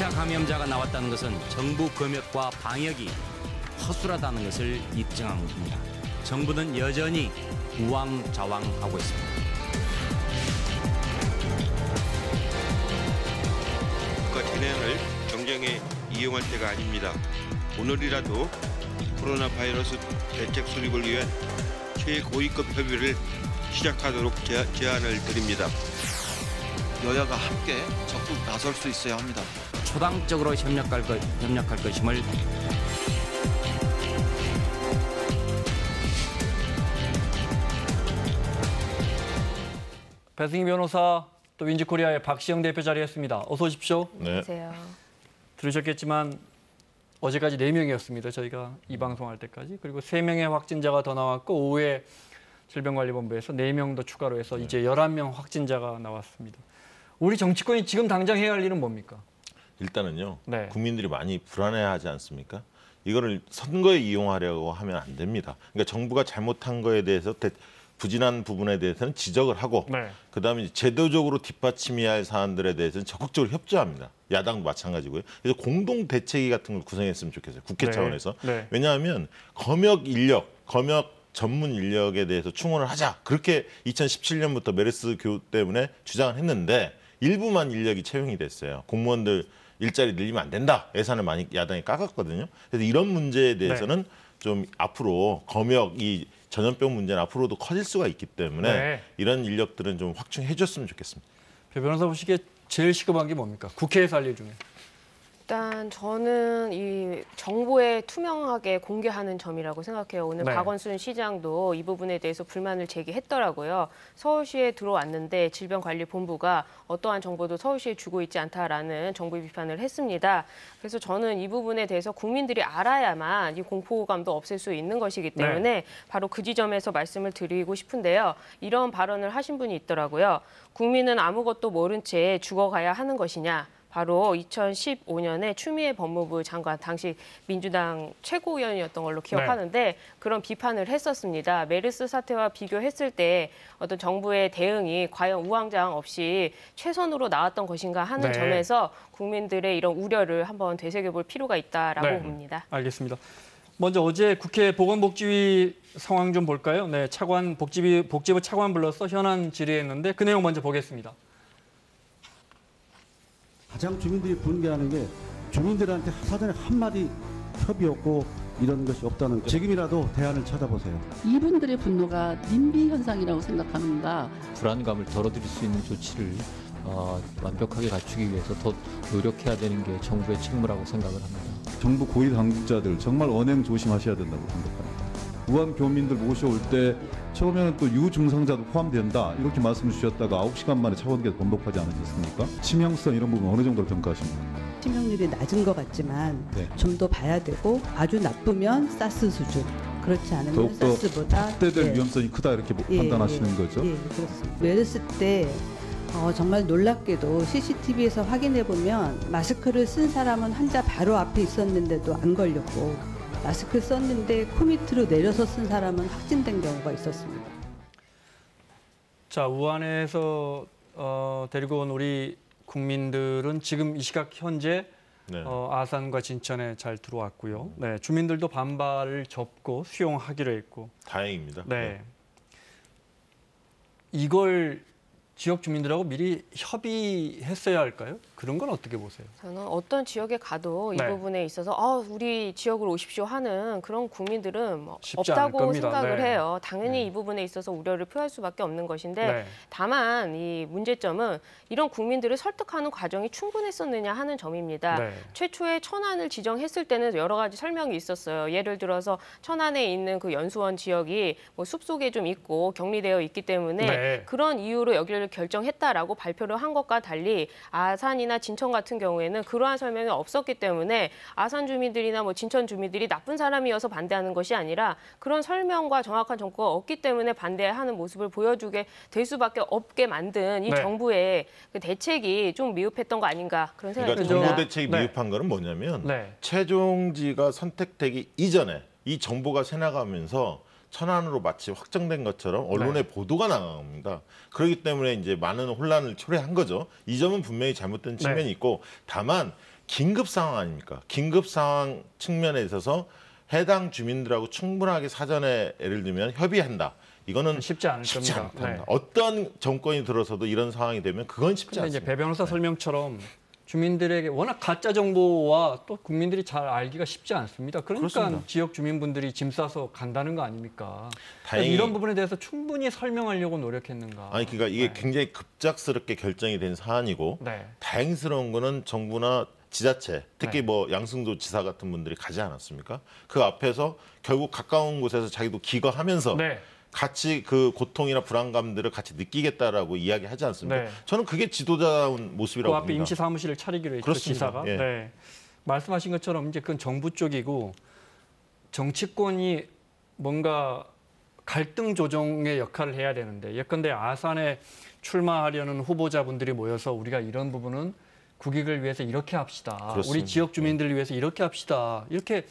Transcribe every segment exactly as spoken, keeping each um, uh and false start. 이 차 감염자가 나왔다는 것은 정부 검역과 방역이 허술하다는 것을 입증한 것입니다. 정부는 여전히 우왕좌왕하고 있습니다. 국가 재난을 정쟁에 이용할 때가 아닙니다. 오늘이라도 코로나 바이러스 대책 수립을 위한 최고위급 협의를 시작하도록 제안을 드립니다. 여야가 함께 적극 나설 수 있어야 합니다. 초당적으로 협력할, 것, 협력할 것임을 배승희 변호사, 또 윈지코리아의 박시영 대표 자리했습니다. 어서 오십시오. 네. 들으셨겠지만 어제까지 네 명이었습니다. 저희가 이 방송할 때까지. 그리고 세 명의 확진자가 더 나왔고 오후에 질병관리본부에서 네 명 더 추가로 해서 네. 이제 열한 명 확진자가 나왔습니다. 우리 정치권이 지금 당장 해야 할 일은 뭡니까? 일단은요. 네. 국민들이 많이 불안해하지 않습니까? 이거를 선거에 이용하려고 하면 안 됩니다. 그러니까 정부가 잘못한 거에 대해서 대, 부진한 부분에 대해서는 지적을 하고 네. 그다음에 제도적으로 뒷받침해야 할 사안들에 대해서는 적극적으로 협조합니다. 야당도 마찬가지고요. 그래서 공동 대책위 같은 걸 구성했으면 좋겠어요. 국회 네. 차원에서. 네. 왜냐하면 검역 인력, 검역 전문 인력에 대해서 충원을 하자. 그렇게 이천십칠 년부터 메르스 교 때문에 주장을 했는데 일부만 인력이 채용이 됐어요. 공무원들 일자리 늘리면 안 된다. 예산을 많이 야당이 깎았거든요. 그래서 이런 문제에 대해서는 네. 좀 앞으로 검역, 이 전염병 문제는 앞으로도 커질 수가 있기 때문에 네. 이런 인력들은 좀 확충해 줬으면 좋겠습니다. 배 변호사 보시기에 제일 시급한 게 뭡니까? 국회에서 할 일 중에. 일단 저는 이 정보에 투명하게 공개하는 점이라고 생각해요. 오늘 네. 박원순 시장도 이 부분에 대해서 불만을 제기했더라고요. 서울시에 들어왔는데 질병관리본부가 어떠한 정보도 서울시에 주고 있지 않다라는 정부 비판을 했습니다. 그래서 저는 이 부분에 대해서 국민들이 알아야만 이 공포감도 없앨 수 있는 것이기 때문에 네. 바로 그 지점에서 말씀을 드리고 싶은데요. 이런 발언을 하신 분이 있더라고요. 국민은 아무것도 모른 채 죽어가야 하는 것이냐. 바로 이천십오 년에 추미애 법무부 장관, 당시 민주당 최고위원이었던 걸로 기억하는데 네. 그런 비판을 했었습니다. 메르스 사태와 비교했을 때 어떤 정부의 대응이 과연 우왕좌왕 없이 최선으로 나왔던 것인가 하는 네. 점에서 국민들의 이런 우려를 한번 되새겨볼 필요가 있다라고 네. 봅니다. 알겠습니다. 먼저 어제 국회 보건복지위 상황 좀 볼까요? 네, 차관 복지부, 복지부 차관 불러서 현안 질의했는데 그 내용 먼저 보겠습니다. 가장 주민들이 분개하는 게 주민들한테 사전에 한마디 협의 없고 이런 것이 없다는 것. 지금이라도 대안을 찾아보세요. 이분들의 분노가 님비 현상이라고 생각합니다. 불안감을 덜어드릴 수 있는 조치를 어, 완벽하게 갖추기 위해서 더 노력해야 되는 게 정부의 책무라고 생각을 합니다. 정부 고위 당국자들 정말 언행 조심하셔야 된다고 생각합니다. 우한 교민들 모셔올 때 처음에는 또 유증상자도 포함된다 이렇게 말씀 주셨다가 아홉 시간 만에 차원계에서 번복하지 않으셨습니까? 치명성 이런 부분 어느 정도로 평가하십니까? 치명률이 낮은 것 같지만 네. 좀 더 봐야 되고 아주 나쁘면 사스 수준, 그렇지 않으면 사스보다 확대될 예. 위험성이 크다 이렇게 예, 판단하시는 예, 거죠? 예, 그렇습니다. 메르스 때 어, 정말 놀랍게도 씨씨티비에서 확인해보면 마스크를 쓴 사람은 환자 바로 앞에 있었는데도 안 걸렸고 마스크 썼는데 코 밑으로 내려서 쓴 사람은 확진된 경우가 있었습니다. 자, 우한에서 어, 데리고 온 우리 국민들은 지금 이 시각 현재 네. 어, 아산과 진천에 잘 들어왔고요. 네, 주민들도 반발을 접고 수용하기로 했고. 다행입니다. 네. 네. 이걸 지역 주민들하고 미리 협의했어야 할까요? 그런 건 어떻게 보세요? 저는 어떤 지역에 가도 이 네. 부분에 있어서 어, 우리 지역으로 오십시오 하는 그런 국민들은 없다고 생각을 네. 해요. 당연히 네. 이 부분에 있어서 우려를 표할 수밖에 없는 것인데 네. 다만 이 문제점은 이런 국민들을 설득하는 과정이 충분했었느냐 하는 점입니다. 네. 최초에 천안을 지정했을 때는 여러 가지 설명이 있었어요. 예를 들어서 천안에 있는 그 연수원 지역이 뭐 숲속에 좀 있고 격리되어 있기 때문에 네. 그런 이유로 여기를 결정했다라고 발표를 한 것과 달리 아산이나 진천 같은 경우에는 그러한 설명이 없었기 때문에 아산 주민들이나 뭐 진천 주민들이 나쁜 사람이어서 반대하는 것이 아니라 그런 설명과 정확한 정보가 없기 때문에 반대하는 모습을 보여주게 될 수밖에 없게 만든 이 네. 정부의 그 대책이 좀 미흡했던 거 아닌가 그런 생각이 듭니다. 그러니까 정부 대책이 미흡한 네. 거는 뭐냐면 네. 최종지가 선택되기 이전에 이 정보가 새나가면서 천안으로 마치 확정된 것처럼 언론의 네. 보도가 나갑니다. 그렇기 때문에 이제 많은 혼란을 초래한 거죠. 이 점은 분명히 잘못된 측면이 네. 있고 다만 긴급 상황 아닙니까? 긴급 상황 측면에 있어서 해당 주민들하고 충분하게 사전에 예를 들면 협의한다. 이거는 쉽지 않을 쉽지 겁니다. 네. 어떤 정권이 들어서도 이런 상황이 되면 그건 쉽지 않습니다. 이제 배 변호사 네. 설명처럼 주민들에게 워낙 가짜 정보와 또 국민들이 잘 알기가 쉽지 않습니다. 그러니까 그렇습니다. 지역 주민분들이 짐 싸서 간다는 거 아닙니까? 다행히 이런 부분에 대해서 충분히 설명하려고 노력했는가. 아니 그러니까 이게 네. 굉장히 급작스럽게 결정이 된 사안이고 네. 다행스러운 거는 정부나 지자체, 특히 네. 뭐 양승조 지사 같은 분들이 가지 않았습니까? 그 앞에서 결국 가까운 곳에서 자기도 기거하면서 네. 같이 그 고통이나 불안감들을 같이 느끼겠다라고 이야기하지 않습니까? 네. 저는 그게 지도자다운 모습이라고 봅니다. 그 앞에 임시 사무실을 차리기로 했죠, 지사가. 예. 네. 말씀하신 것처럼 이제 그건 정부 쪽이고 정치권이 뭔가 갈등 조정의 역할을 해야 되는데 예컨대 아산에 출마하려는 후보자분들이 모여서 우리가 이런 부분은 국익을 위해서 이렇게 합시다. 그렇습니다. 우리 지역 주민들을 위해서 이렇게 합시다. 이렇게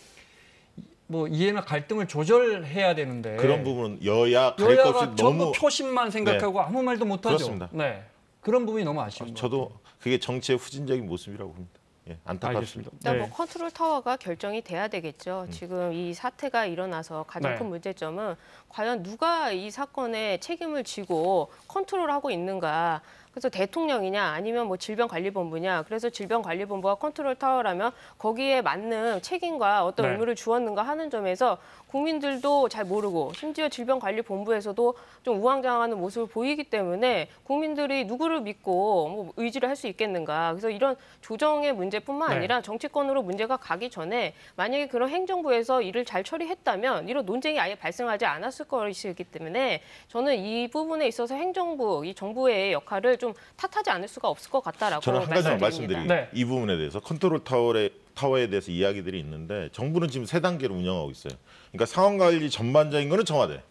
뭐 이해나 갈등을 조절해야 되는데 그런 부분은 여야 갈 것 없이 전부 너무 표심만 생각하고 네. 아무 말도 못하죠. 그렇습니다. 네, 그런 부분이 너무 아쉬운 거죠. 저도 그게 정치의 후진적인 모습이라고 봅니다. 예, 안타깝습니다. 일단 뭐 네. 컨트롤 타워가 결정이 돼야 되겠죠. 음. 지금 이 사태가 일어나서 가장 네. 큰 문제점은 과연 누가 이 사건에 책임을 지고 컨트롤하고 있는가. 그래서 대통령이냐 아니면 뭐 질병관리본부냐. 그래서 질병관리본부가 컨트롤 타워라면 거기에 맞는 책임과 어떤 네. 의무를 주었는가 하는 점에서 국민들도 잘 모르고 심지어 질병관리본부에서도 좀 우왕좌왕하는 모습을 보이기 때문에 국민들이 누구를 믿고 뭐 의지를 할 수 있겠는가. 그래서 이런 조정의 문제뿐만 아니라 네. 정치권으로 문제가 가기 전에 만약에 그런 행정부에서 일을 잘 처리했다면 이런 논쟁이 아예 발생하지 않았을 것이기 때문에 저는 이 부분에 있어서 행정부, 이 정부의 역할을 좀 탓하지 않을 수가 없을 것 같다라고 저는 한 가지만 말씀드립니다. 네. 이 부분에 대해서 컨트롤 타워에, 타워에 대해서 이야기들이 있는데 정부는 지금 세 단계로 운영하고 있어요. 그러니까 상황관리 전반적인 거는 청와대.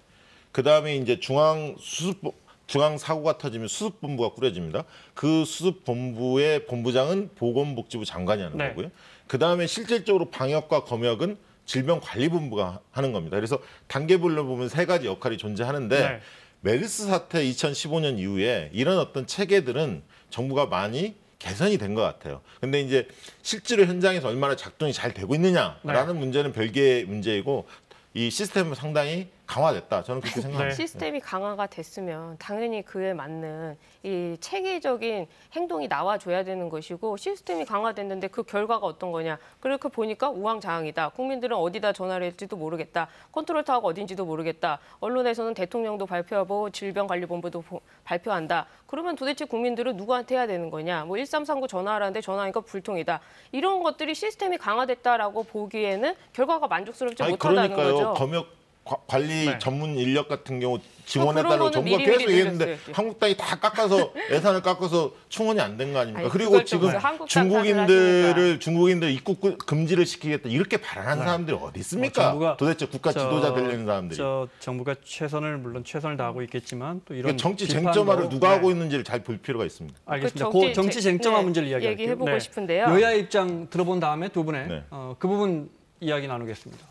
그다음에 이제 중앙 수습 중앙 사고가 터지면 수습본부가 꾸려집니다. 그 수습본부의 본부장은 보건복지부 장관이 하는 네. 거고요. 그다음에 실질적으로 방역과 검역은 질병관리본부가 하는 겁니다. 그래서 단계별로 보면 세 가지 역할이 존재하는데 네. 메르스 사태 이천십오 년 이후에 이런 어떤 체계들은 정부가 많이 개선이 된 것 같아요. 근데 이제 실제로 현장에서 얼마나 작동이 잘 되고 있느냐라는 네. 문제는 별개의 문제이고 이 시스템은 상당히 강화됐다. 저는 그렇게 생각합니다. 시스템이 강화가 됐으면 당연히 그에 맞는 이 체계적인 행동이 나와줘야 되는 것이고 시스템이 강화됐는데 그 결과가 어떤 거냐. 그렇게 보니까 우왕좌왕이다. 국민들은 어디다 전화를 할지도 모르겠다. 컨트롤 타워가 어딘지도 모르겠다. 언론에서는 대통령도 발표하고 질병관리본부도 발표한다. 그러면 도대체 국민들은 누구한테 해야 되는 거냐. 뭐 일삼삼구 전화하라는데 전화하니까 불통이다. 이런 것들이 시스템이 강화됐다라고 보기에는 결과가 만족스럽지 아니, 못하다는 그러니까요. 거죠. 검역 관리 네. 전문 인력 같은 경우 지원해달라고 정부가 계속 미리 얘기했는데 드렸어요. 한국당이 다 깎아서 예산을 깎아서 충원이 안 된 거 아닙니까? 아니, 그리고 지금 중국인들을 중국인들 입국 금지를 시키겠다 이렇게 발언한 네. 사람들이 어디 있습니까? 어, 정부가, 도대체 국가 저, 지도자 되려는 사람들이. 저 정부가 최선을 물론 최선을 다하고 있겠지만 또 이런 그러니까 정치 쟁점화를 누가 네. 하고 있는지를 잘 볼 필요가 있습니다. 알겠습니다. 그 정치, 그 정치 쟁점화 네. 문제를 이야기할게요. 얘기해보고 네. 싶은데요. 여야 입장 들어본 다음에 두 분의 네. 어, 그 부분 이야기 나누겠습니다.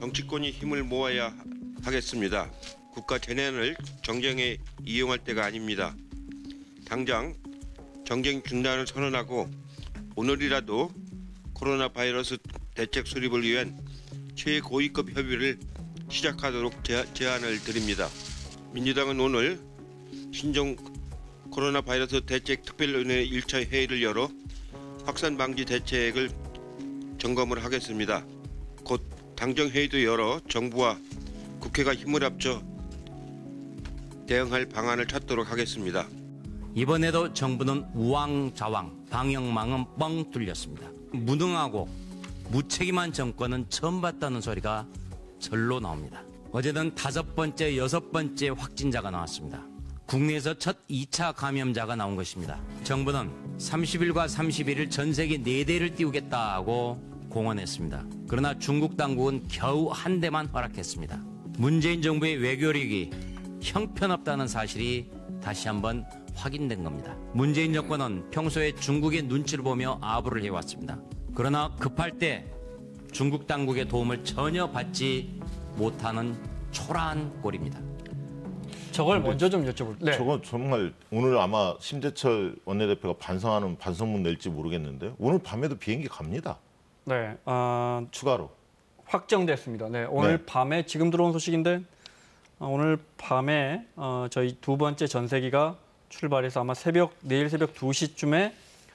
정치권이 힘을 모아야 하겠습니다. 국가 재난을 정쟁에 이용할 때가 아닙니다. 당장 정쟁 중단을 선언하고 오늘이라도 코로나 바이러스 대책 수립을 위한 최고위급 협의를 시작하도록 제안을 드립니다. 민주당은 오늘 신종 코로나 바이러스 대책 특별위원회 일 차 회의를 열어 확산 방지 대책을 점검을 하겠습니다. 곧 당정회의도 열어 정부와 국회가 힘을 합쳐 대응할 방안을 찾도록 하겠습니다. 이번에도 정부는 우왕좌왕, 방역망은 뻥 뚫렸습니다. 무능하고 무책임한 정권은 처음 봤다는 소리가 절로 나옵니다. 어제는 다섯 번째, 여섯 번째 확진자가 나왔습니다. 국내에서 첫 이 차 감염자가 나온 것입니다. 정부는 삼십일과 삼십일일 전 세계 네 대를 띄우겠다고 공언했습니다. 그러나 중국 당국은 겨우 한 대만 허락했습니다. 문재인 정부의 외교력이 형편없다는 사실이 다시 한번 확인된 겁니다. 문재인 정권은 평소에 중국의 눈치를 보며 아부를 해왔습니다. 그러나 급할 때 중국 당국의 도움을 전혀 받지 못하는 초라한 꼴입니다. 저걸 먼저 좀 여쭤볼게요. 네. 저건 정말 오늘 아마 심재철 원내대표가 반성하는 반성문 낼지 모르겠는데 오늘 밤에도 비행기 갑니다. 네, 어, 추가로 확정됐습니다. 네, 오늘 네. 밤에 지금 들어온 소식인데 오늘 밤에 어, 저희 두 번째 전세기가 출발해서 아마 새벽 내일 새벽 두 시쯤에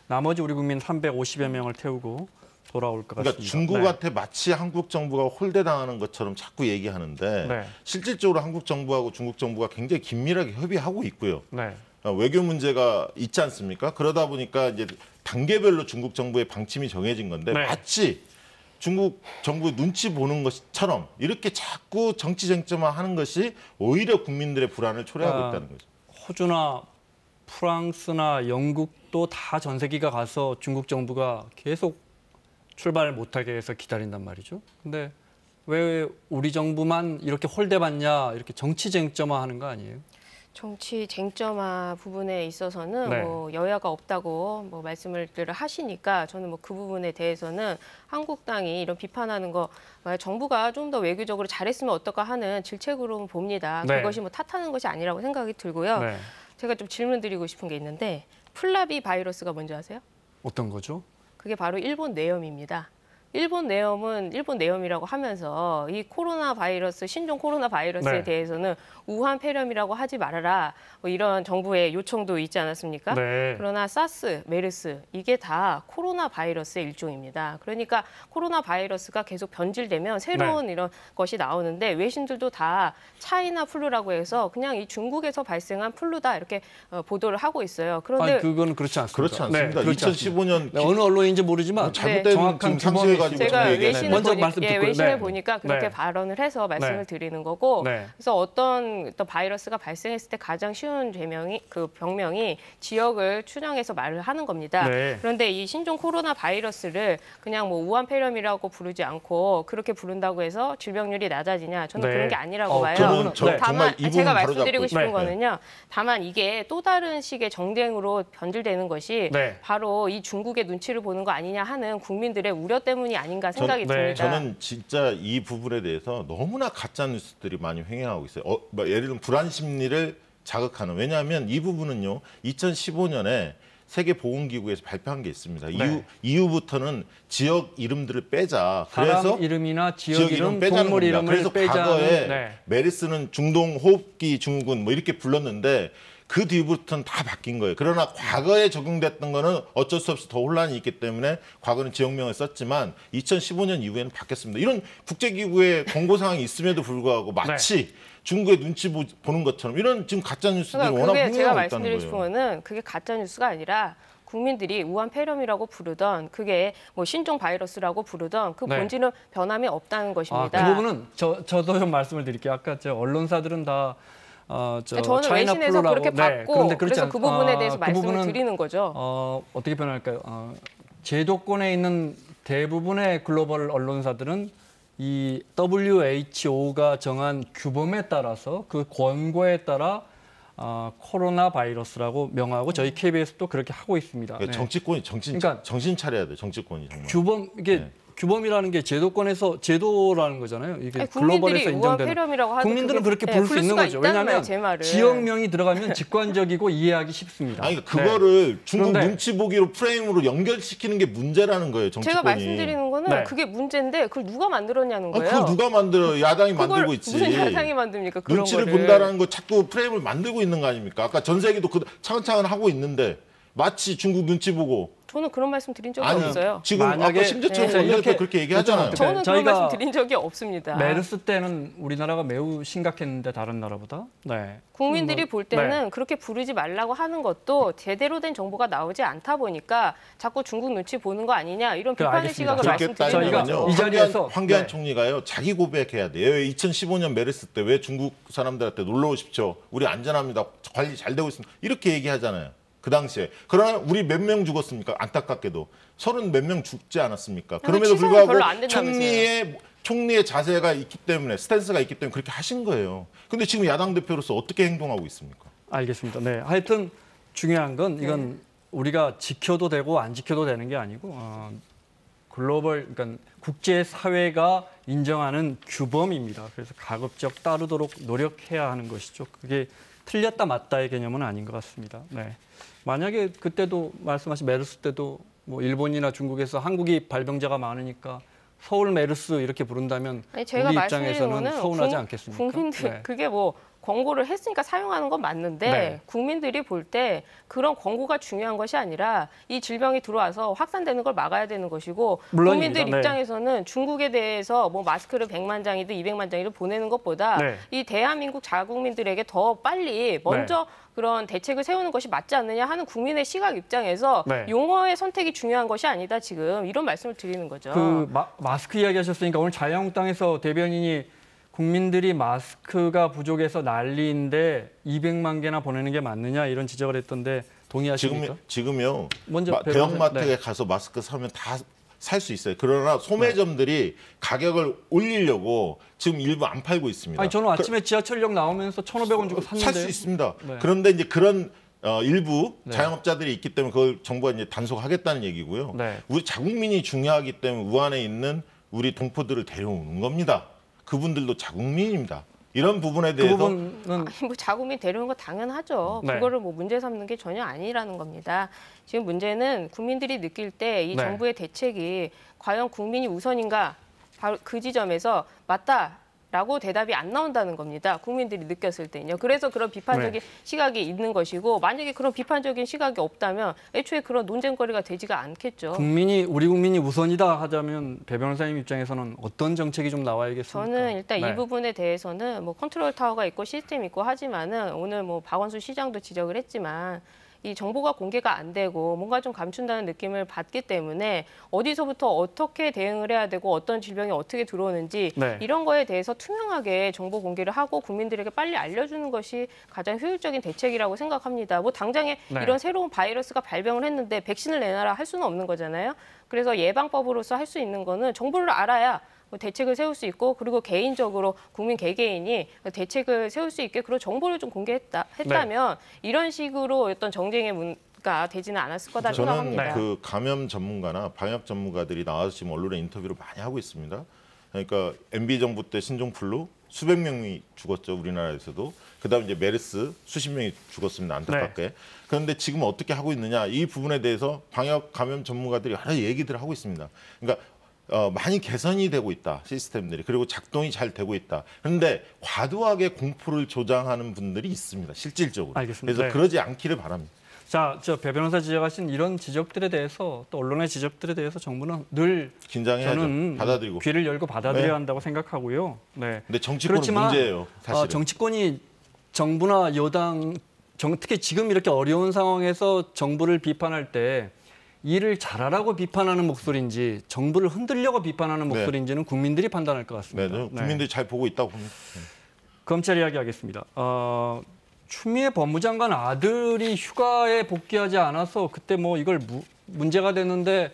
나머지 우리 국민 삼백오십여 명을 태우고 돌아올 것 같습니다. 그러니까 중국한테 네. 마치 한국 정부가 홀대당하는 것처럼 자꾸 얘기하는데 네. 실질적으로 한국 정부하고 중국 정부가 굉장히 긴밀하게 협의하고 있고요. 네. 외교 문제가 있지 않습니까? 그러다 보니까 이제 단계별로 중국 정부의 방침이 정해진 건데 네. 마치 중국 정부 눈치 보는 것처럼 이렇게 자꾸 정치 쟁점화 하는 것이 오히려 국민들의 불안을 초래하고 아, 있다는 거죠. 호주나 프랑스나 영국도 다 전세기가 가서 중국 정부가 계속 출발을 못하게 해서 기다린단 말이죠. 근데 왜 우리 정부만 이렇게 홀대받냐, 이렇게 정치 쟁점화하는 거 아니에요? 정치 쟁점화 부분에 있어서는 네. 뭐 여야가 없다고 뭐 말씀을 하시니까 저는 뭐 그 부분에 대해서는 한국당이 이런 비판하는 거 정부가 좀 더 외교적으로 잘했으면 어떨까 하는 질책으로 봅니다. 네. 그것이 뭐 탓하는 것이 아니라고 생각이 들고요. 네. 제가 좀 질문 드리고 싶은 게 있는데 플라비 바이러스가 뭔지 아세요? 어떤 거죠? 그게 바로 일본 뇌염입니다. 일본 뇌염은 일본 뇌염이라고 하면서 이 코로나 바이러스, 신종 코로나 바이러스에 네. 대해서는 우한 폐렴이라고 하지 말아라 뭐 이런 정부의 요청도 있지 않았습니까? 네. 그러나 사스, 메르스 이게 다 코로나 바이러스의 일종입니다. 그러니까 코로나 바이러스가 계속 변질되면 새로운 네. 이런 것이 나오는데 외신들도 다 차이나 플루라고 해서 그냥 이 중국에서 발생한 플루다 이렇게 보도를 하고 있어요. 그런데 아니, 그건 그렇지 않습니다. 그렇지 않습니다. 네, 그렇지 이천십오 년 네, 어느 언론인지 모르지만 잘못된 네. 정확한 상세 제가 외신을, 먼저 보니, 말씀 예, 외신을 네. 보니까 그렇게 네. 발언을 해서 말씀을 네. 드리는 거고 네. 그래서 어떤 또 바이러스가 발생했을 때 가장 쉬운 죄명이 그 병명이 지역을 추정해서 말을 하는 겁니다. 네. 그런데 이 신종 코로나 바이러스를 그냥 뭐 우한 폐렴이라고 부르지 않고 그렇게 부른다고 해서 질병률이 낮아지냐 저는 네. 그런 게 아니라고 어, 봐요. 저는, 저, 네. 다만 제가 말씀드리고 싶은 네. 거는요. 다만 이게 또 다른 식의 정쟁으로 변질되는 것이 네. 바로 이 중국의 눈치를 보는 거 아니냐 하는 국민들의 우려 때문에 아닌가 생각이 전, 네. 듭니다. 저는 진짜 이 부분에 대해서 너무나 가짜 뉴스들이 많이 횡행하고 있어요. 어, 예를 들면 불안 심리를 자극하는. 왜냐하면 이 부분은요, 이천십오 년에 세계보건기구에서 발표한 게 있습니다. 네. 이후, 이후부터는 지역 이름들을 빼자. 그래서 사람 이름이나 지역, 지역 이름, 빼자는 동물 이름을 그래서 빼자는, 과거에 네. 메르스는 중동호흡기 증후군 뭐 이렇게 불렀는데 그 뒤부터는 다 바뀐 거예요. 그러나 과거에 적용됐던 거는 어쩔 수 없이 더 혼란이 있기 때문에 과거는 지역명을 썼지만 이천십오 년 이후에는 바뀌었습니다. 이런 국제기구의 권고사항이 있음에도 불구하고 마치 네. 중국의 눈치 보는 것처럼 이런 지금 가짜뉴스들이 그러니까 워낙 흥행하고 있다는 거예요. 제가 말씀드리고 싶은 거는 그게 가짜뉴스가 아니라 국민들이 우한 폐렴이라고 부르던 그게 뭐 신종 바이러스라고 부르던 그 본질은 네. 변함이 없다는 것입니다. 아, 그 부분은 저, 저도 좀 말씀을 드릴게요. 아까 저 언론사들은 다 어, 저 저는 외신에서 그렇게 봤고 네, 그래서 않... 그 부분에 대해서 아, 말씀을 그 드리는 거죠. 어, 어떻게 표현할까요? 어, 제도권에 있는 대부분의 글로벌 언론사들은 이 더블유에이치오가 정한 규범에 따라서 그 권고에 따라 어, 코로나 바이러스라고 명하고 저희 케이비에스도 그렇게 하고 있습니다. 그러니까 네. 정치권이 정신, 그러니까 정신 차려야 돼요. 정치권이 정말. 규범 이게. 네. 규범이라는 게 제도권에서 제도라는 거잖아요. 이게 아니, 글로벌에서 인정되는. 국민들은 그게, 그렇게 부를 네, 수 있는 거죠. 왜냐하면 말이에요, 지역명이 들어가면 직관적이고 이해하기 쉽습니다. 아니, 그거를 네. 중국 그런데, 눈치 보기로 프레임으로 연결시키는 게 문제라는 거예요. 정치권이. 제가 말씀드리는 거는 네. 그게 문제인데 그걸 누가 만들었냐는 거예요. 아니, 그걸 누가 만들어요. 야당이 만들고 있지. 무슨 야당이 만듭니까? 그런 눈치를 거를. 본다라는 거 자꾸 프레임을 만들고 있는 거 아닙니까? 아까 전세기도 차근차근 하고 있는데 마치 중국 눈치 보고. 저는 그런 말씀 드린 적이 아니, 없어요. 지금 만약에 심재철 네. 이렇게 그렇게 얘기하잖아요. 저는 그런 말씀 드린 적이 없습니다. 메르스 때는 우리나라가 매우 심각했는데 다른 나라보다. 네. 국민들이 볼 때는 네. 그렇게 부르지 말라고 하는 것도 제대로 된 정보가 나오지 않다 보니까 자꾸 중국 눈치 보는 거 아니냐 이런 비판의 시각을 말씀드리는 거죠. 이 자리에서 황교안 네. 총리가요 자기 고백해야 돼요. 이천십오 년 메르스 때 왜 중국 사람들한테 놀러 오십시오. 우리 안전합니다. 관리 잘 되고 있습니다. 이렇게 얘기하잖아요. 그 당시에. 그러나 우리 몇 명 죽었습니까? 안타깝게도. 서른 몇 명 죽지 않았습니까? 그럼에도 불구하고 총리의, 총리의 자세가 있기 때문에, 스탠스가 있기 때문에 그렇게 하신 거예요. 근데 지금 야당 대표로서 어떻게 행동하고 있습니까? 알겠습니다. 네, 하여튼 중요한 건 이건 우리가 지켜도 되고 안 지켜도 되는 게 아니고 어, 글로벌, 그러니까 국제사회가 인정하는 규범입니다. 그래서 가급적 따르도록 노력해야 하는 것이죠. 그게 틀렸다 맞다의 개념은 아닌 것 같습니다. 네. 만약에 그때도 말씀하신 메르스 때도 뭐 일본이나 중국에서 한국이 발병자가 많으니까 서울 메르스 이렇게 부른다면 아니, 제가 우리 입장에서는 서운하지 국, 않겠습니까? 국민들 네. 그게 뭐 광고를 했으니까 사용하는 건 맞는데 네. 국민들이 볼 때 그런 광고가 중요한 것이 아니라 이 질병이 들어와서 확산되는 걸 막아야 되는 것이고 물론입니다. 국민들 입장에서는 네. 중국에 대해서 뭐 마스크를 백만 장이든 이백만 장이든 보내는 것보다 네. 이 대한민국 자국민들에게 더 빨리 먼저 네. 그런 대책을 세우는 것이 맞지 않느냐 하는 국민의 시각 입장에서 네. 용어의 선택이 중요한 것이 아니다 지금 이런 말씀을 드리는 거죠. 그 마, 마스크 이야기하셨으니까 오늘 자유한국당에서 대변인이 국민들이 마스크가 부족해서 난리인데 이백만 개나 보내는 게 맞느냐 이런 지적을 했던데 동의하십니까? 지금, 지금요. 먼저 대형마트에 네. 가서 마스크 사면 다 살 수 있어요. 그러나 소매점들이 네. 가격을 올리려고 지금 일부 안 팔고 있습니다. 아니, 저는 아침에 그, 지하철역 나오면서 천오백 원 주고 샀는데 살 수 있습니다. 네. 그런데 이제 그런 어, 일부 네. 자영업자들이 있기 때문에 그걸 정부가 이제 단속하겠다는 얘기고요. 네. 우리 자국민이 중요하기 때문에 우한에 있는 우리 동포들을 데려오는 겁니다. 그분들도 자국민입니다. 이런 부분에 대해서 그 부분은... 아니, 뭐 자국민 데려온 거 당연하죠. 네. 그거를 뭐 문제 삼는 게 전혀 아니라는 겁니다. 지금 문제는 국민들이 느낄 때 이 네. 정부의 대책이 과연 국민이 우선인가 바로 그 지점에서 맞다. 라고 대답이 안 나온다는 겁니다. 국민들이 느꼈을 때는요. 그래서 그런 비판적인 네. 시각이 있는 것이고 만약에 그런 비판적인 시각이 없다면 애초에 그런 논쟁거리가 되지가 않겠죠. 국민이 우리 국민이 우선이다 하자면 배 변호사님 입장에서는 어떤 정책이 좀 나와야겠습니까? 저는 일단 네. 이 부분에 대해서는 뭐 컨트롤 타워가 있고 시스템이 있고 하지만은 오늘 뭐 박원순 시장도 지적을 했지만 이 정보가 공개가 안 되고 뭔가 좀 감춘다는 느낌을 받기 때문에 어디서부터 어떻게 대응을 해야 되고 어떤 질병이 어떻게 들어오는지 네. 이런 거에 대해서 투명하게 정보 공개를 하고 국민들에게 빨리 알려주는 것이 가장 효율적인 대책이라고 생각합니다. 뭐 당장에 네. 이런 새로운 바이러스가 발병을 했는데 백신을 내놔라 할 수는 없는 거잖아요. 그래서 예방법으로서 할 수 있는 거는 정보를 알아야 대책을 세울 수 있고 그리고 개인적으로 국민 개개인이 대책을 세울 수 있게 그런 정보를 좀 공개했다 했다면 네. 이런 식으로 어떤 정쟁의 문가 되지는 않았을 거다 생각합니다. 저는 그 감염 전문가나 방역 전문가들이 나와서 지금 언론에 인터뷰를 많이 하고 있습니다. 그러니까 엠비 정부 때 신종플루 수백 명이 죽었죠 우리나라에서도. 그다음 이제 메르스 수십 명이 죽었습니다 안타깝게. 네. 그런데 지금 어떻게 하고 있느냐 이 부분에 대해서 방역 감염 전문가들이 여러 얘기들을 하고 있습니다. 그러니까. 어, 많이 개선이 되고 있다, 시스템들이. 그리고 작동이 잘 되고 있다. 그런데 과도하게 공포를 조장하는 분들이 있습니다, 실질적으로. 알겠습니다. 그래서 네. 그러지 않기를 바랍니다. 자, 저 배 변호사 지적하신 이런 지적들에 대해서 또 언론의 지적들에 대해서 정부는 늘 긴장해야죠. 저는 받아들이고. 귀를 열고 받아들여야 네. 한다고 생각하고요. 네. 근데 정치권은 그렇지만, 문제예요, 사실은. 어, 정치권이 정부나 여당, 정, 특히 지금 이렇게 어려운 상황에서 정부를 비판할 때 일을 잘하라고 비판하는 목소리인지 정부를 흔들려고 비판하는 목소리인지는 국민들이 판단할 것 같습니다. 네, 국민들이 네. 잘 보고 있다고 봅니다. 네. 검찰 이야기하겠습니다. 어, 추미애 법무장관 아들이 휴가에 복귀하지 않아서 그때 뭐 이걸 무, 문제가 됐는데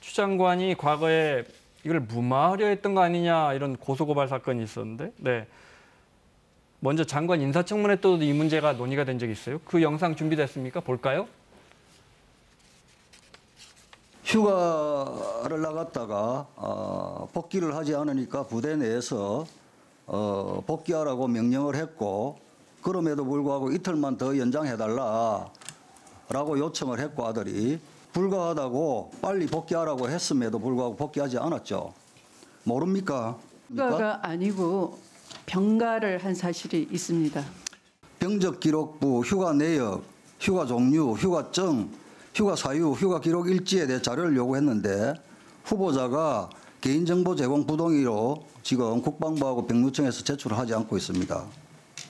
추 장관이 과거에 이걸 무마하려 했던 거 아니냐 이런 고소고발 사건이 있었는데 네. 먼저 장관 인사청문회 또 이 문제가 논의가 된 적이 있어요. 그 영상 준비됐습니까? 볼까요? 휴가를 나갔다가 어, 복귀를 하지 않으니까 부대 내에서 어, 복귀하라고 명령을 했고 그럼에도 불구하고 이틀만 더 연장해달라라고 요청을 했고 아들이 불가하다고 빨리 복귀하라고 했음에도 불구하고 복귀하지 않았죠. 모릅니까? 휴가가 아니고 병가를 한 사실이 있습니다. 병적기록부, 휴가 내역, 휴가 종류, 휴가증 휴가 사유, 휴가 기록 일지에 대해 자료를 요구했는데 후보자가 개인정보 제공 부동의로 지금 국방부하고 백무청에서 제출을 하지 않고 있습니다.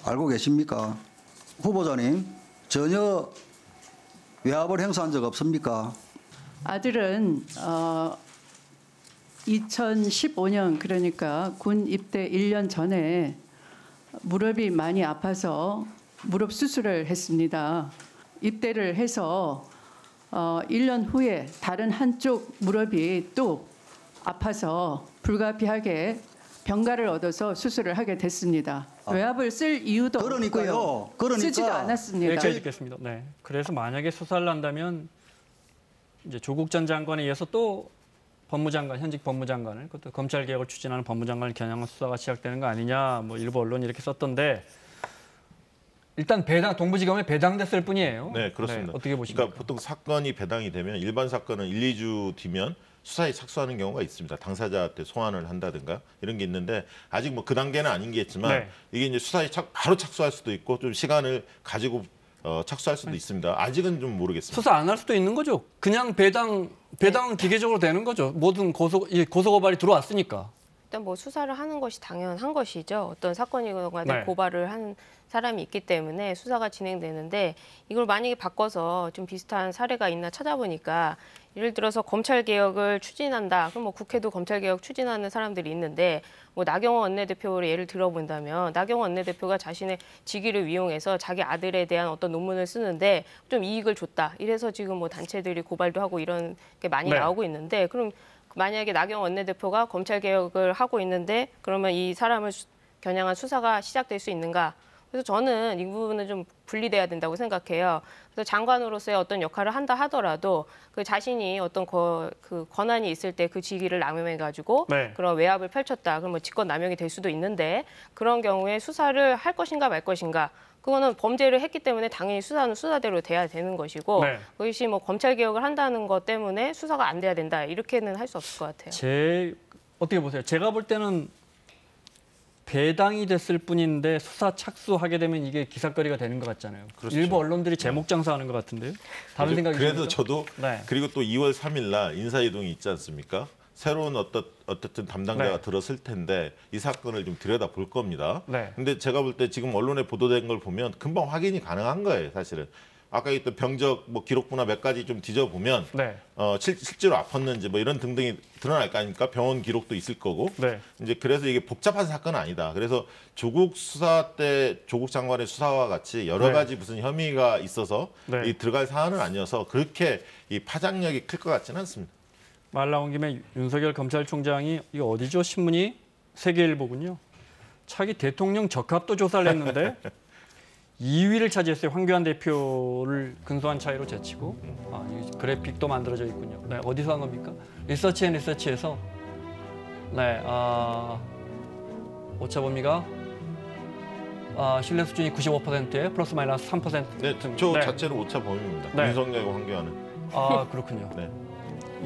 알고 계십니까? 후보자님, 전혀 외압을 행사한 적 없습니까? 아들은 어, 이천십오 년 그러니까 군 입대 일 년 전에 무릎이 많이 아파서 무릎 수술을 했습니다. 입대를 해서 어, 일 년 후에 다른 한쪽 무릎이 또 아파서 불가피하게 병가를 얻어서 수술을 하게 됐습니다. 아. 외압을 쓸 이유도 그러니까요. 없고요. 그러니까. 쓰지도 않았습니다. 여기까지 듣겠습니다. 네. 그래서 만약에 수사를 한다면 이제 조국 전 장관에 의해서 또 법무장관, 현직 법무장관을, 그것도 검찰개혁을 추진하는 법무장관을 겨냥한 수사가 시작되는 거 아니냐, 뭐 일부 언론이 이렇게 썼던데 일단 배당, 동부지검에 배당됐을 뿐이에요. 네, 그렇습니다. 네, 어떻게 보십니까? 그러니까 보통 사건이 배당이 되면 일반 사건은 일, 이 주 뒤면 수사에 착수하는 경우가 있습니다. 당사자한테 소환을 한다든가 이런 게 있는데 아직 뭐 그 단계는 아니겠지만 네. 이게 이제 수사에 착, 바로 착수할 수도 있고 좀 시간을 가지고 어, 착수할 수도 네. 있습니다. 아직은 좀 모르겠습니다. 수사 안 할 수도 있는 거죠. 그냥 배당, 배당은 기계적으로 되는 거죠. 모든 고소, 고소고발이 들어왔으니까. 일단 뭐 수사를 하는 것이 당연한 것이죠. 어떤 사건이거나 간에 네. 고발을 한 사람이 있기 때문에 수사가 진행되는데 이걸 만약에 바꿔서 좀 비슷한 사례가 있나 찾아보니까 예를 들어서 검찰개혁을 추진한다. 그럼 뭐 국회도 검찰개혁 추진하는 사람들이 있는데 뭐 나경원 원내대표를 예를 들어본다면 나경원 원내대표가 자신의 직위를 이용해서 자기 아들에 대한 어떤 논문을 쓰는데 좀 이익을 줬다. 이래서 지금 뭐 단체들이 고발도 하고 이런 게 많이 네. 나오고 있는데 그럼 만약에 나경원 원내대표가 검찰개혁을 하고 있는데 그러면 이 사람을 겨냥한 수사가 시작될 수 있는가? 그래서 저는 이 부분은 좀 분리돼야 된다고 생각해요. 그래서 장관으로서의 어떤 역할을 한다 하더라도 그 자신이 어떤 거, 그 권한이 있을 때 그 직위를 남용해가지고 네. 그런 외압을 펼쳤다. 그럼 뭐 직권 남용이 될 수도 있는데 그런 경우에 수사를 할 것인가 말 것인가. 그거는 범죄를 했기 때문에 당연히 수사는 수사대로 돼야 되는 것이고 네. 그것이 뭐 검찰개혁을 한다는 것 때문에 수사가 안 돼야 된다. 이렇게는 할 수 없을 것 같아요. 제 어떻게 보세요? 제가 볼 때는 배당이 됐을 뿐인데 수사 착수하게 되면 이게 기사거리가 되는 것 같잖아요. 그렇죠. 일부 언론들이 제목 장사하는 것 같은데요. 다른 생각이 그래도 있습니까? 저도 네. 그리고 또 이월 삼일 날 인사이동이 있지 않습니까? 새로운 어떤 어쨌든 담당자가 네. 들었을 텐데 이 사건을 좀 들여다볼 겁니다. 네. 근데 제가 볼 때 지금 언론에 보도된 걸 보면 금방 확인이 가능한 거예요, 사실은. 아까 있던 병적 뭐 기록부나 몇 가지 좀 뒤져보면 네. 어, 실, 실제로 아팠는지 뭐 이런 등등이 드러날 거 아닙니까? 병원 기록도 있을 거고. 네. 이제 그래서 이게 복잡한 사건은 아니다. 그래서 조국 수사 때 조국 장관의 수사와 같이 여러 네. 가지 무슨 혐의가 있어서 네. 이 들어갈 사안은 아니어서 그렇게 이 파장력이 클 것 같지는 않습니다. 말 나온 김에 윤석열 검찰총장이 이거 어디죠? 신문이 세계일보군요. 차기 대통령 적합도 조사를 했는데 이 위를 차지했어요. 황교안 대표를 근소한 차이로 제치고. 아, 이 그래픽도 만들어져 있군요. 네, 어디서 한 겁니까? 리서치 앤 리서치에서. 네, 아, 오차 범위가 아, 신뢰 수준이 구십오 퍼센트에 플러스 마이너스 삼 퍼센트. 네, 저 네. 자체로 오차 범위입니다. 네. 윤석열과 황교안은. 아, 그렇군요. 네.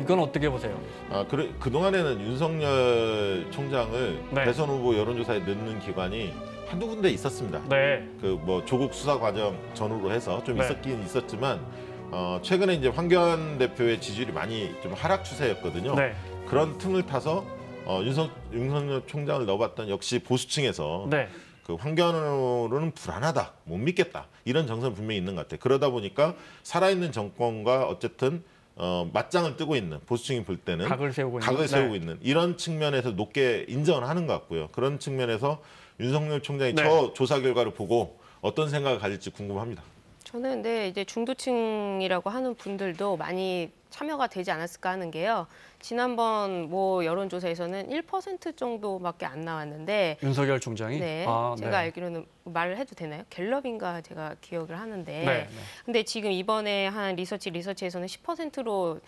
이건 어떻게 보세요? 아, 그래, 그동안에는 윤석열 총장을 네. 대선 후보 여론조사에 넣는 기관이 한두 군데 있었습니다. 네. 그 뭐 조국 수사 과정 전후로 해서 좀 네. 있었긴 있었지만 어, 최근에 이제 황교안 대표의 지지율이 많이 좀 하락 추세였거든요. 네. 그런 틈을 타서 어, 윤석, 윤석열 총장을 넣어봤던 역시 보수층에서 네. 그 황교안으로는 불안하다, 못 믿겠다 이런 정서는 분명히 있는 것 같아요. 그러다 보니까 살아있는 정권과 어쨌든 어, 맞짱을 뜨고 있는, 보수층이 볼 때는 각을 세우고, 각을 있는. 세우고 네. 있는 이런 측면에서 높게 인정을 하는 것 같고요. 그런 측면에서 윤석열 총장이 네. 저 조사 결과를 보고 어떤 생각을 가질지 궁금합니다. 저는 근데 이제 중도층이라고 하는 분들도 많이 참여가 되지 않았을까 하는 게요. 지난번 뭐 여론조사에서는 일 퍼센트 정도밖에 안 나왔는데 윤석열 총장이? 네, 아, 제가 네. 알기로는 말을 해도 되나요? 갤럽인가 제가 기억을 하는데 네, 네. 근데 지금 이번에 한 리서치 리서치에서는 십 퍼센트로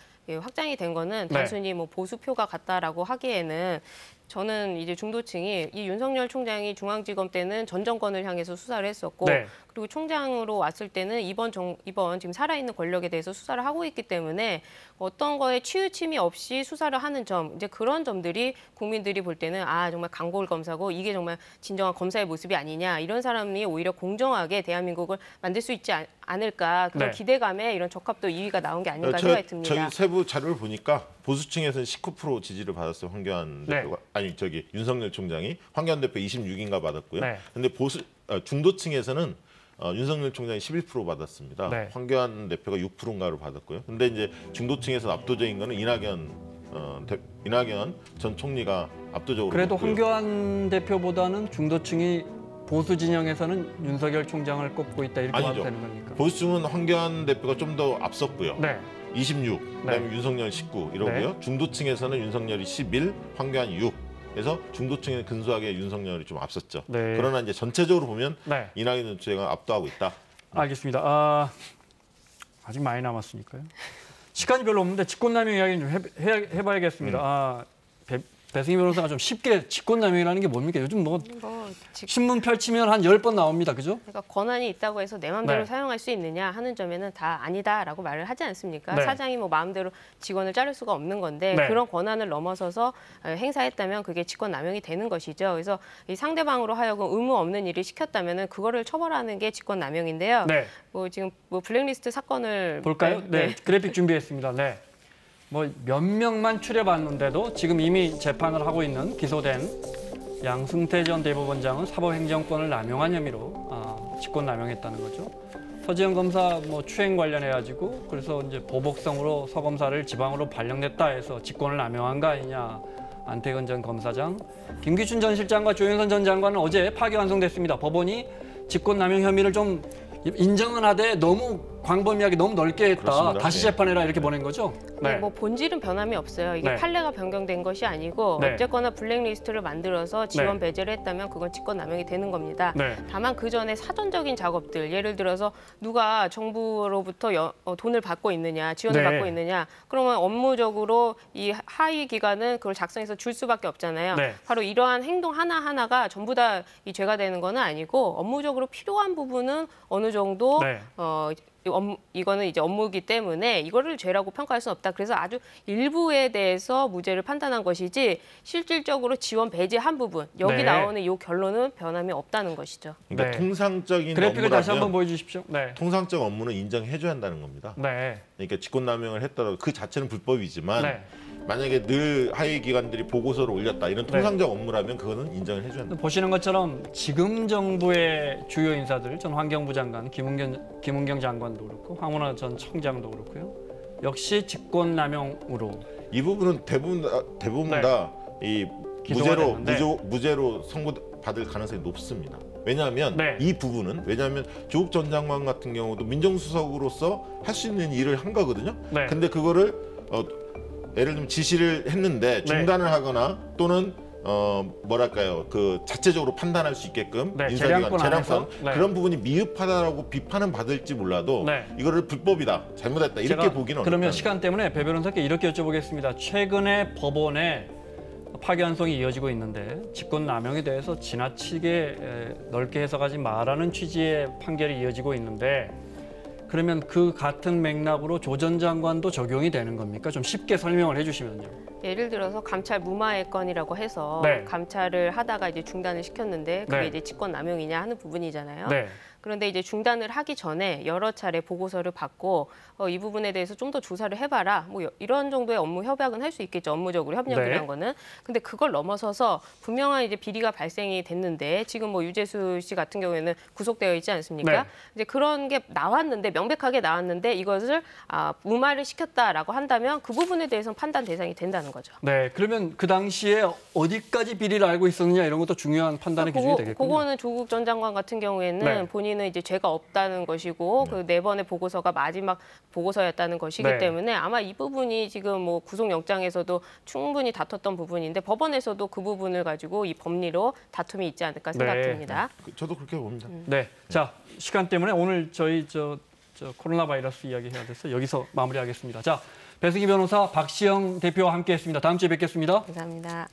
확장이 된 거는 단순히 네. 뭐 보수표가 같다라고 하기에는 저는 이제 중도층이 이 윤석열 총장이 중앙지검 때는 전 정권을 향해서 수사를 했었고 네. 그리고 총장으로 왔을 때는 이번 정, 이번 지금 살아있는 권력에 대해서 수사를 하고 있기 때문에 어떤 거에 치우침이 없이 수사를 하는 점 이제 그런 점들이 국민들이 볼 때는 아 정말 강골 검사고 이게 정말 진정한 검사의 모습이 아니냐 이런 사람이 오히려 공정하게 대한민국을 만들 수 있지 않을까 그런 네. 기대감에 이런 적합도 이 위가 나온 게 아닌가 저, 생각이 듭니다. 저희 세부 자료를 보니까 보수층에서는 십구 퍼센트 지지를 받았어요. 황교안 네. 대표가 아니 저기 윤석열 총장이 황교안 대표 이십육 인가 받았고요. 네. 근데 보수 중도층에서는 어, 윤석열 총장이 십일 퍼센트 받았습니다. 네. 황교안 대표가 육 퍼센트인가로 받았고요. 근데 이제 중도층에서 압도적인 거는 이낙연 어, 대, 이낙연 전 총리가 압도적으로 그래도 받고요. 황교안 대표보다는 중도층이 보수 진영에서는 윤석열 총장을 꼽고 있다 이렇게 봐도 되는 겁니까? 보수층은 황교안 대표가 좀 더 앞섰고요. 네. 이십육, 그다음에 네. 윤석열 십구 이러고요. 네. 중도층에서는 윤석열이 십일, 황교안 육. 그래서 중도층에는 근소하게 윤석열이 좀 앞섰죠. 네. 그러나 이제 전체적으로 보면 네. 이낙연 총장이 압도하고 있다. 알겠습니다. 아, 아직 많이 남았으니까요. 시간이 별로 없는데 직권남용 이야기 좀 해, 해, 해봐야겠습니다. 음. 아, 배, 배승희 변호사가 좀 쉽게 직권남용이라는 게 뭡니까? 요즘 뭐, 뭐 직... 신문 펼치면 한 열 번 나옵니다. 그죠? 그러니까 권한이 있다고 해서 내 마음대로 네. 사용할 수 있느냐 하는 점에는 다 아니다라고 말을 하지 않습니까? 네. 사장이 뭐 마음대로 직원을 자를 수가 없는 건데 네. 그런 권한을 넘어서서 행사했다면 그게 직권남용이 되는 것이죠. 그래서 이 상대방으로 하여금 의무 없는 일을 시켰다면 그거를 처벌하는 게 직권남용인데요. 네. 뭐 지금 뭐 블랙리스트 사건을 볼까요? 네. 네. 그래픽 준비했습니다. 네. 뭐 몇 명만 추려봤는데도 지금 이미 재판을 하고 있는 기소된 양승태 전 대법원장은 사법행정권을 남용한 혐의로 아, 직권남용했다는 거죠. 서지현 검사 뭐 추행 관련해가지고 그래서 이제 보복성으로 서 검사를 지방으로 발령냈다 해서 직권을 남용한 거 아니냐. 안태근 전 검사장, 김기춘 전 실장과 조윤선 전 장관은 어제 파기환송됐습니다. 법원이 직권남용 혐의를 좀 인정은 하되 너무 광범위하게 너무 넓게 했다. 그렇습니다. 다시 재판해라 이렇게 보낸 거죠? 네. 네, 뭐 본질은 변함이 없어요. 이게 네. 판례가 변경된 것이 아니고 네. 어쨌거나 블랙리스트를 만들어서 지원 네. 배제를 했다면 그건 직권남용이 되는 겁니다. 네. 다만 그 전에 사전적인 작업들, 예를 들어서 누가 정부로부터 여, 어, 돈을 받고 있느냐, 지원을 네. 받고 있느냐, 그러면 업무적으로 이 하위 기관은 그걸 작성해서 줄 수밖에 없잖아요. 네. 바로 이러한 행동 하나하나가 전부 다 이 죄가 되는 건 아니고 업무적으로 필요한 부분은 어느 정도 네. 어. 이거는 이제 업무이기 때문에 이거를 죄라고 평가할 수는 없다. 그래서 아주 일부에 대해서 무죄를 판단한 것이지 실질적으로 지원 배제한 부분, 여기 네. 나오는 이 결론은 변함이 없다는 것이죠. 그러니까 네. 통상적인 그래픽을 다시 한번 보여주십시오. 네. 통상적 업무는 인정해줘야 한다는 겁니다. 네. 그러니까 직권남용을 했더라도 그 자체는 불법이지만 네. 만약에 늘 하위 기관들이 보고서를 올렸다 이런 통상적 네. 업무라면 그거는 인정을 해줘야 한다. 보시는 것처럼 지금 정부의 주요 인사들, 전 환경부 장관, 김은경, 김은경 장관도 그렇고 황운하 전 청장도 그렇고요. 역시 직권남용으로. 이 부분은 대부분 다, 대부분 네. 다 이 무죄로 무조, 무죄로 선고받을 가능성이 높습니다. 왜냐하면 네. 이 부분은 왜냐하면 조국 전 장관 같은 경우도 민정수석으로서 할 수 있는 일을 한 거거든요. 네. 근데 그거를 어, 예를 들면 지시를 했는데 중단을 네. 하거나 또는 어 뭐랄까요 그 자체적으로 판단할 수 있게끔 네, 인사기관 재량권 네. 그런 부분이 미흡하다라고 비판은 받을지 몰라도 네. 이거를 불법이다 잘못했다 이렇게 보기는 그러면 시간 때문에 배 변호사께 이렇게 여쭤보겠습니다. 최근에 법원에 파기환송이 이어지고 있는데 직권남용에 대해서 지나치게 넓게 해석하지 말라는 취지의 판결이 이어지고 있는데. 그러면 그 같은 맥락으로 조 전 장관도 적용이 되는 겁니까? 좀 쉽게 설명을 해주시면요. 예를 들어서 감찰 무마의 건이라고 해서 네. 감찰을 하다가 이제 중단을 시켰는데 그게 네. 이제 직권남용이냐 하는 부분이잖아요. 네. 그런데 이제 중단을 하기 전에 여러 차례 보고서를 받고 어, 이 부분에 대해서 좀 더 조사를 해봐라. 뭐 이런 정도의 업무 협약은 할 수 있겠죠. 업무적으로 협력이란 네. 거는. 근데 그걸 넘어서서 분명한 이제 비리가 발생이 됐는데 지금 뭐 유재수 씨 같은 경우에는 구속되어 있지 않습니까? 네. 이제 그런 게 나왔는데 명백하게 나왔는데 이것을 아, 무마를 시켰다라고 한다면 그 부분에 대해서는 판단 대상이 된다는 거죠. 네. 그러면 그 당시에 어디까지 비리를 알고 있었느냐 이런 것도 중요한 판단의 그러니까 기준이 되겠군요. 그거는 조국 전 장관 같은 경우에는 네. 본인 는 이제 죄가 없다는 것이고 네. 그 네 번의 보고서가 마지막 보고서였다는 것이기 네. 때문에 아마 이 부분이 지금 뭐 구속영장에서도 충분히 다퉜던 부분인데 법원에서도 그 부분을 가지고 이 법리로 다툼이 있지 않을까 생각됩니다. 네. 저도 그렇게 봅니다. 음. 네, 자 시간 때문에 오늘 저희 저, 저 코로나 바이러스 이야기 해야 돼서 여기서 마무리하겠습니다. 자 배승희 변호사, 박시영 대표와 함께했습니다. 다음 주에 뵙겠습니다. 감사합니다.